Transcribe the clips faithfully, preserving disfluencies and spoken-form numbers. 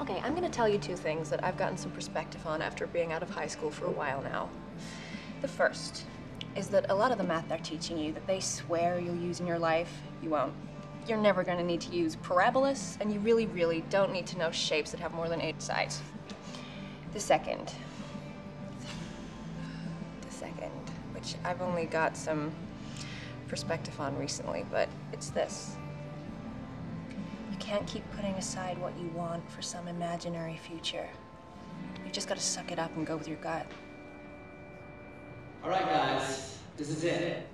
Okay, I'm gonna tell you two things that I've gotten some perspective on after being out of high school for a while now. The first is that a lot of the math they're teaching you that they swear you'll use in your life, you won't. You're never gonna need to use parabolas, and you really, really don't need to know shapes that have more than eight sides. The second, the second, which I've only got some perspective on recently, but it's this. You can't keep putting aside what you want for some imaginary future. You've just gotta suck it up and go with your gut. All right, guys, this is it.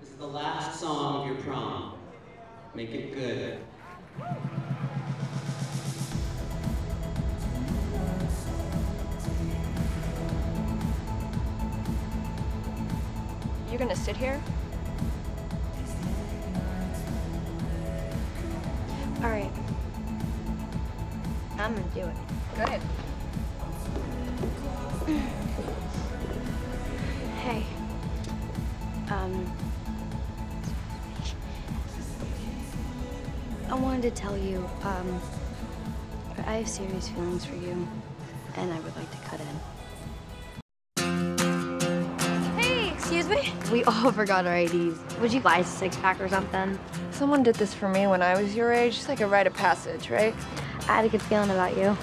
This is the last song of your prom. Make it good. You're gonna sit here? All right. I'm gonna do it. Good. Hey. Um. I wanted to tell you, um, I have serious feelings for you, and I would like to cut in. Hey, excuse me? We all forgot our I Ds. Would you buy a six-pack or something? Someone did this for me when I was your age. It's like a rite of passage, right? I had a good feeling about you.